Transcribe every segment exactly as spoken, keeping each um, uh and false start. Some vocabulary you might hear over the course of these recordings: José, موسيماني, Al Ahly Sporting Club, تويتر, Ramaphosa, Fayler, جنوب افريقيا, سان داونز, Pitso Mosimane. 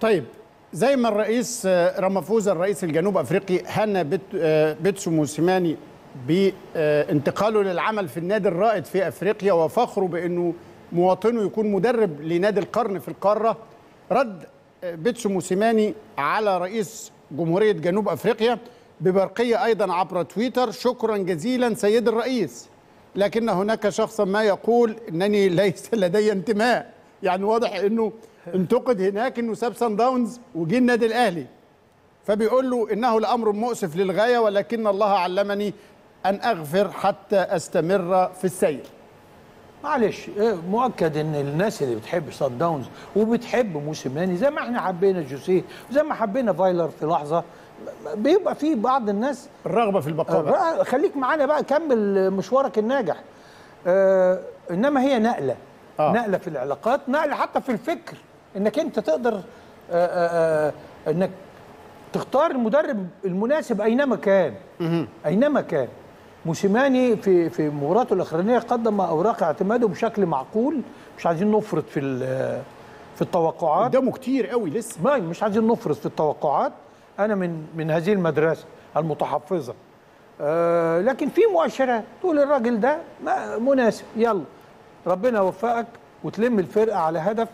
طيب زي ما الرئيس رامافوزا الرئيس الجنوب افريقي هنا بيتسو موسيماني بانتقاله للعمل في النادي الرائد في افريقيا وفخره بانه مواطنه يكون مدرب لنادي القرن في القاره، رد بيتسو موسيماني على رئيس جمهوريه جنوب افريقيا ببرقيه ايضا عبر تويتر: شكرا جزيلا سيد الرئيس، لكن هناك شخصا ما يقول انني ليس لدي انتماء. يعني واضح انه انتقد هناك انه ساب سان داونز وجه النادي الاهلي، فبيقول له انه الامر مؤسف للغايه ولكن الله علمني ان اغفر حتى استمر في السير. معلش، مؤكد ان الناس اللي بتحب سان داونز وبتحب موسيماني زي ما احنا حبينا جوسيه وزي ما حبينا فايلر في لحظه، بيبقى في بعض الناس الرغبه في البقاء. خليك معانا بقى، كمل مشوارك الناجح. آه انما هي نقله آه. نقله في العلاقات، نقله حتى في الفكر، انك انت تقدر آآ آآ انك تختار المدرب المناسب اينما كان. اينما كان موسيماني في في مباراته الاخرانيه قدم اوراق اعتماده بشكل معقول، مش عايزين نفرط في في التوقعات، قدامه كتير قوي لسه، ما مش عايزين نفرط في التوقعات. انا من من هذه المدرسه المتحفظه، آه لكن في مؤشرات تقول الراجل ده مناسب، يلا ربنا يوفقك وتلم الفرقه على هدف،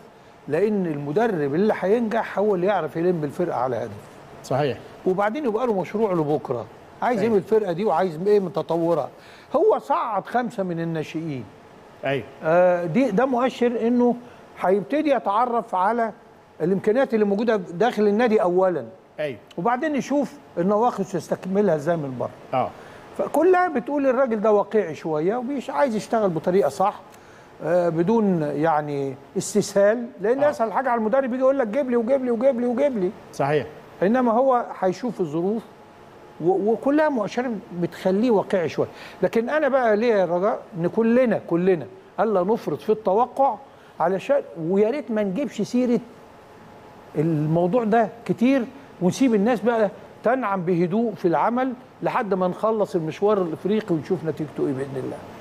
لان المدرب اللي هينجح هو اللي يعرف يلم الفرقه على هدف. صحيح. وبعدين يبقى له مشروع لبكره، عايز ايه من الفرقه دي وعايز ايه من تطورها. هو صعد خمسه من الناشئين. ايوه. آه دي ده مؤشر انه هيبتدي يتعرف على الامكانيات اللي موجوده داخل النادي اولا. ايوه. وبعدين نشوف النواقص يستكملها ازاي من بره. اه. فكلها بتقول الراجل ده واقعي شويه ومش عايز يشتغل بطريقه صح، بدون يعني استسهال، لان آه. اسهل حاجه على المدرب يجي يقول لك جيب لي وجيب لي وجيب لي وجيب لي. صحيح. انما هو هيشوف الظروف وكلها مؤشرات بتخليه واقعي شويه. لكن انا بقى ليه رجاء ان كلنا كلنا الا نفرط في التوقع، علشان ويا ريت ما نجيبش سيره الموضوع ده كتير، ونسيب الناس بقى تنعم بهدوء في العمل لحد ما نخلص المشوار الافريقي ونشوف نتيجته ايه باذن الله.